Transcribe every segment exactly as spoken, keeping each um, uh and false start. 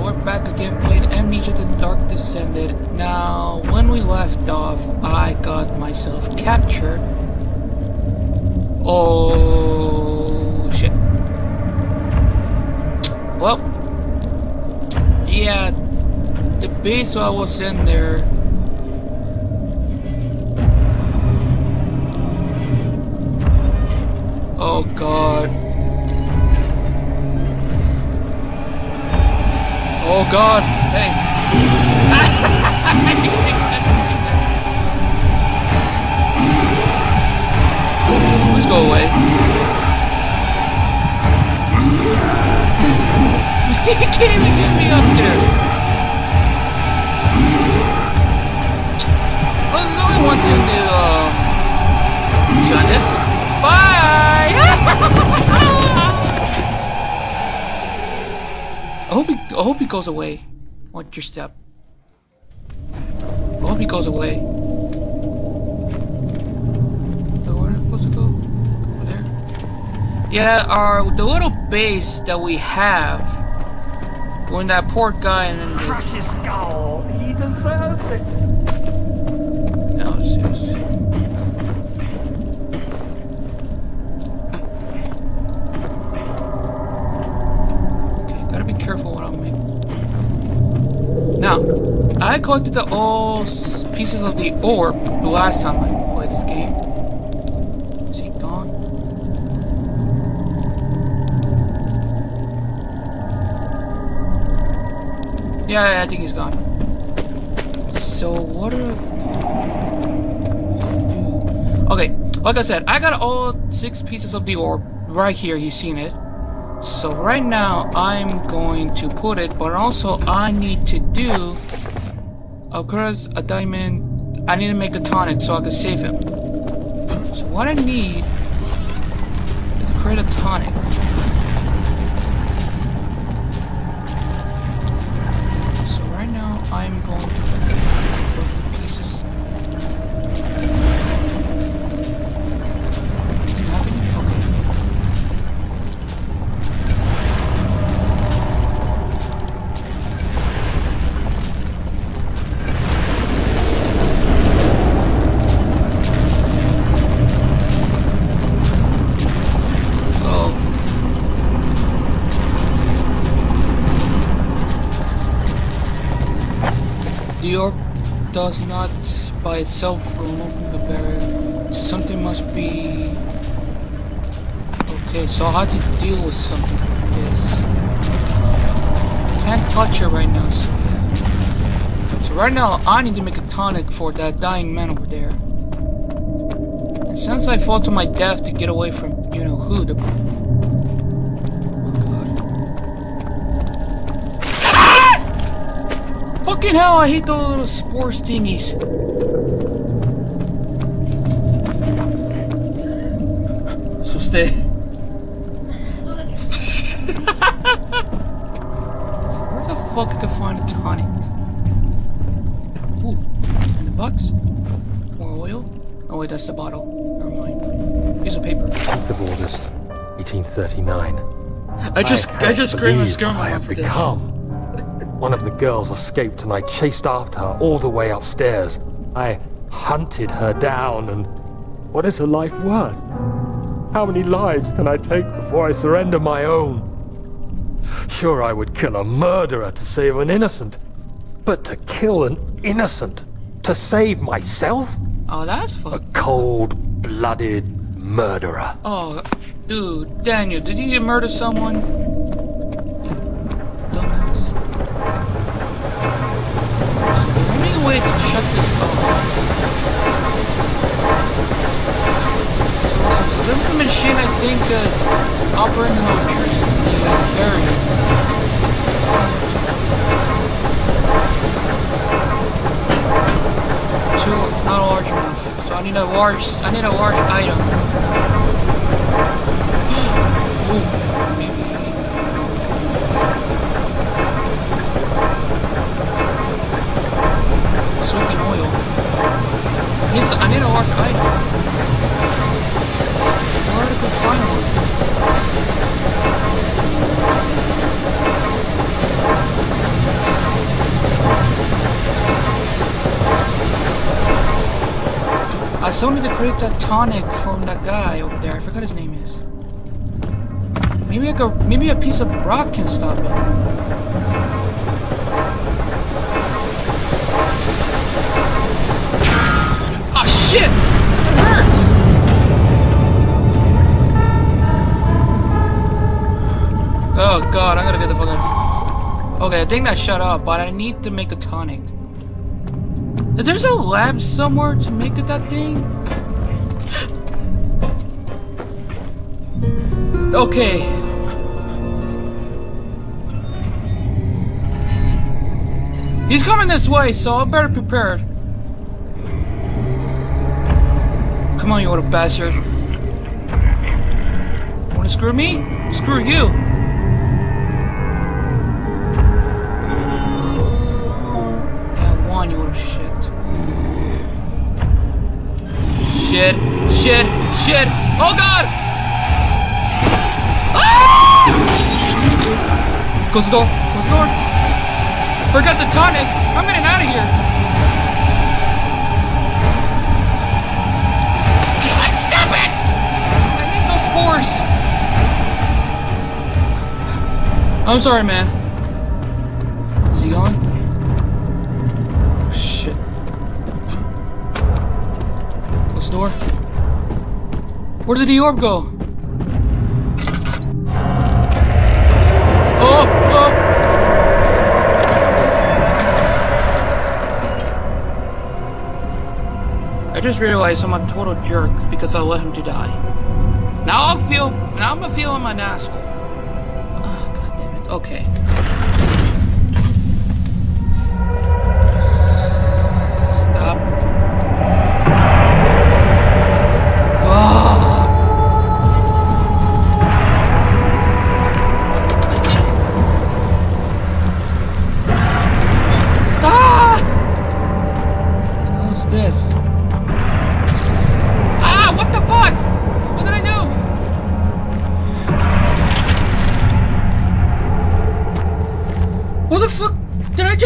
so we're back again playing Amnesia: The Dark Descent. Now, when we left off, I got myself captured. Oh shit! Well, yeah, the base I was in there. Oh god. Oh god, hey. Let's go away. He can't even get me up there. Well, there's only one thing to uh, do on this. Bye! I hope, he, I hope he goes away. Watch your step. I hope he goes away. So where am I supposed to go? Over there? Yeah, our the little base that we have. When that poor guy and crush his skull. He deserves it. No, I collected the all pieces of the orb the last time I played this game. Is he gone? Yeah, I think he's gone. So what are... Okay, like I said, I got all six pieces of the orb right here, he's seen it. So right now, I'm going to put it, but also I need to do... Of course, a diamond. I need to make a tonic so I can save him. So what I need is to create a tonic. So right now I'm going to put the pieces. Anything happening? Okay. The orb does not by itself remove the barrier. Something must be... Okay, so how to deal with something like this? Can't touch it right now, so yeah. So right now, I need to make a tonic for that dying man over there. And since I fall to my death to get away from, you know, who the... Fucking hell, I hate those little spores thingies. So stay. So where the fuck I can find a tonic? Ooh, in the box? More oil? Oh wait, that's the bottle. Never mind. Piece of paper. tenth of August, eighteen thirty-nine. I just I, I just screamed and screamed. I have become. One of the girls escaped and I chased after her all the way upstairs. I hunted her down and... What is her life worth? How many lives can I take before I surrender my own? Sure, I would kill a murderer to save an innocent. But to kill an innocent? To save myself? Oh, that's fuck. A cold-blooded murderer. Oh, dude, Daniel, did you murder someone? Way to shut this off. So this is the machine I think uh, operating the church is the barrier. Two, not large enough. So I need a large. I need a large item. Ooh, maybe. I need, I need a large item. Where did we find one? I still need to create that tonic from that guy over there. I forgot his name is. Maybe I could, maybe a piece of rock can stop it. Ah, shit! It hurts! Oh god, I gotta get the fucking... Okay, I think that shut up, but I need to make a tonic. If there's a lab somewhere to make it that thing. Okay. He's coming this way, so I'm better prepared. Come on, you little bastard. Wanna screw me? Screw you. Yeah, one, you little shit. Shit, shit, shit. Oh god! Ah! Close the door, close the door. Forgot the tonic. I'm getting out of here. God, stop it! I need those spores. I'm sorry, man. Is he gone? Door. Where did the orb go? Oh, oh! I just realized I'm a total jerk because I let him to die. Now I'll feel. Now I'm feeling my asshole. Oh, god damn it. Okay.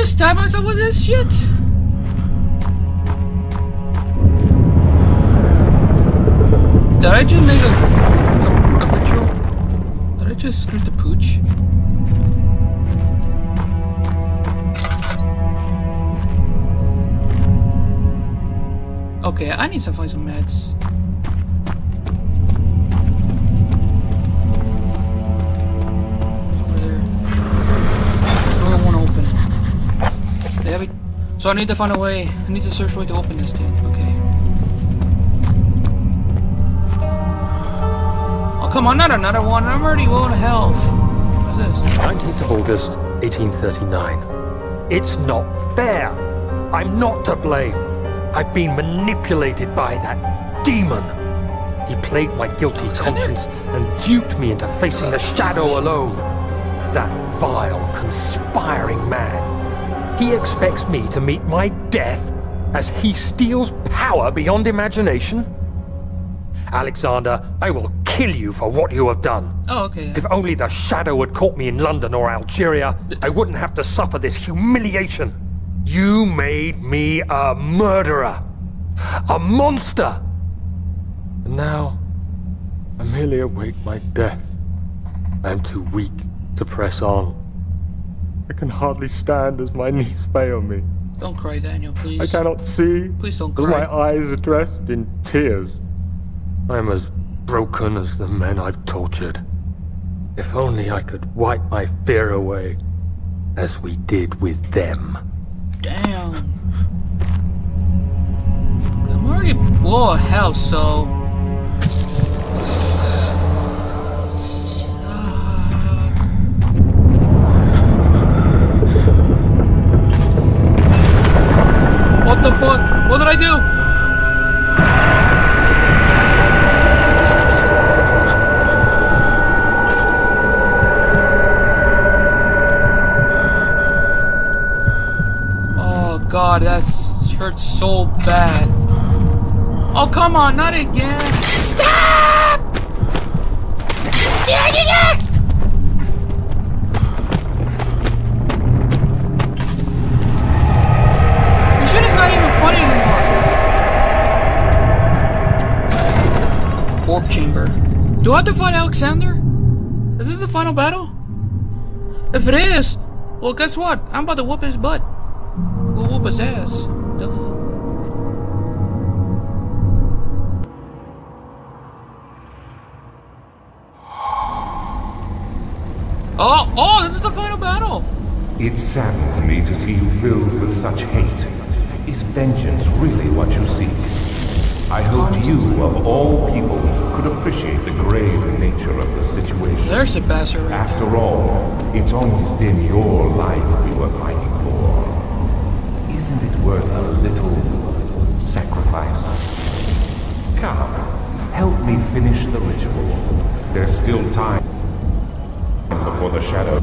Stab myself with this shit. Did I just make a, a, a ritual? Did I just screw the pooch? Okay, I need to find some meds. So I need to find a way, I need to search a way to open this thing, okay. Oh come on, not another one, I'm already low on health. What's this? nineteenth of August, eighteen thirty-nine. It's not fair! I'm not to blame! I've been manipulated by that demon! He played my guilty conscience and duped me into facing the shadow alone. That vile, conspiring man. He expects me to meet my death as he steals power beyond imagination? Alexander, I will kill you for what you have done. Oh, okay. If only the shadow had caught me in London or Algeria, I wouldn't have to suffer this humiliation. You made me a murderer, a monster. And now, I merely await my death. I am too weak to press on. I can hardly stand as my knees fail me. Don't cry, Daniel, please. I cannot see. Please don't cry. My eyes are dressed in tears. I am as broken as the men I've tortured. If only I could wipe my fear away, as we did with them. Damn. I'm already low of health, so... What the fuck? What did I do? Oh god, that hurts so bad. Oh come on, not again. Stop! Stop! Not even funny anymore. fight Alexander? Is this the final battle? If it is, well, guess what? I'm about to whoop his butt. We'll whoop his ass. Duh. Oh, oh, this is the final battle! It saddens me to see you filled with such hate. Is vengeance really what you seek? I hoped you, of all people, could appreciate the grave nature of the situation. There's a bastard right now. After all, it's always been your life we were fighting for. Isn't it worth a little sacrifice? Come, help me finish the ritual. There's still time before the shadow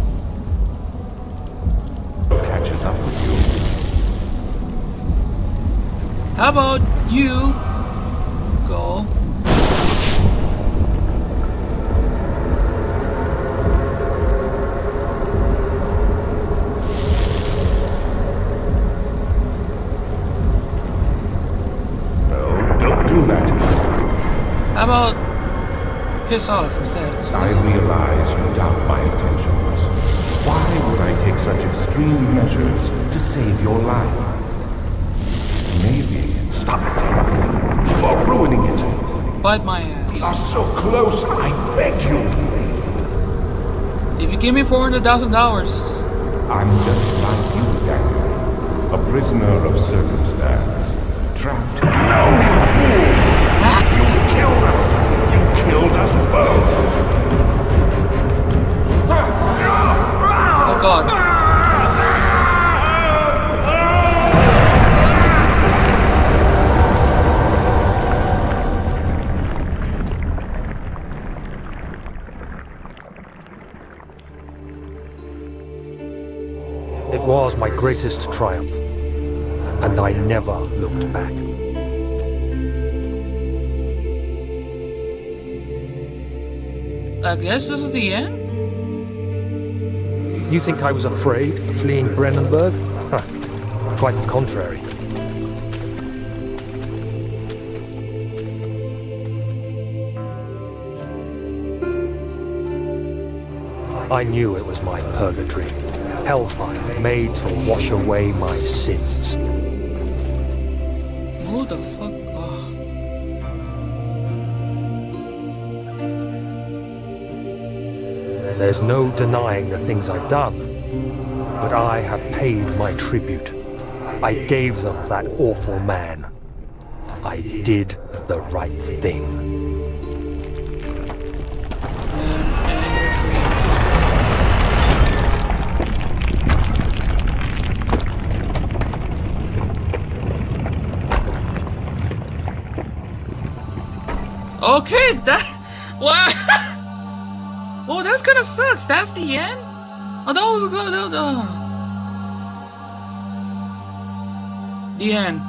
catches up with you. How about you go? No, don't do that. How about piss off instead? So I realize you doubt my intentions. Why would I take such extreme measures to save your life? Maybe. Stop it. You are ruining it. Bite my ass. We are so close, I beg you. If you give me four hundred thousand dollars. I'm just like you, Daniel. A prisoner of circumstance. Trapped. No, you fool! You killed us! Killed us both. Oh God. It was my greatest triumph, and I never looked back. I guess this is the end? You think I was afraid for fleeing Brennenburg? Huh. Quite the contrary. I knew it was my purgatory. Hellfire made to wash away my sins. Who the fuck? There's no denying the things I've done, but I have paid my tribute. I gave them that awful man. I did the right thing. Okay, that... Wow! Oh, that's kind of sucks. That's the end? I thought it was good. Uh, the end.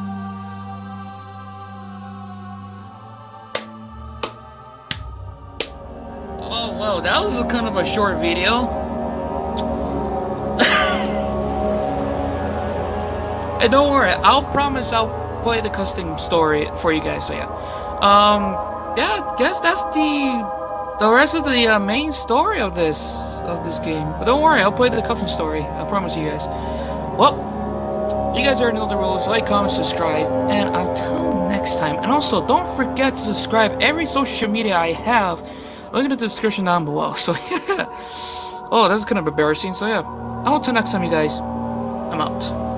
Oh, wow. That was a kind of a short video. And don't worry. I'll promise I'll play the custom story for you guys. So, yeah. Um, yeah, I guess that's the... the rest of the uh, main story of this of this game, but don't worry, I'll play the custom story. I promise you guys. Well, you guys already know the rules. Like, comment, subscribe, and until next time. And also, don't forget to subscribe every social media I have. Look in the description down below. So yeah. Oh, that's kind of embarrassing. So yeah. Until next time, you guys. I'm out.